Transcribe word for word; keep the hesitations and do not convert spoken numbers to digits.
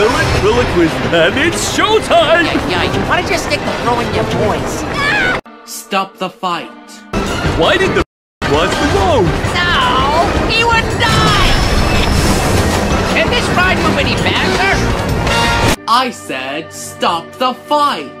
Relic, Reliquis, and it's showtime! Yeah, you wanna just stick the throw in your voice. Stop the fight. Why did the was the road? No, he would die! Can this ride move any faster? I said stop the fight!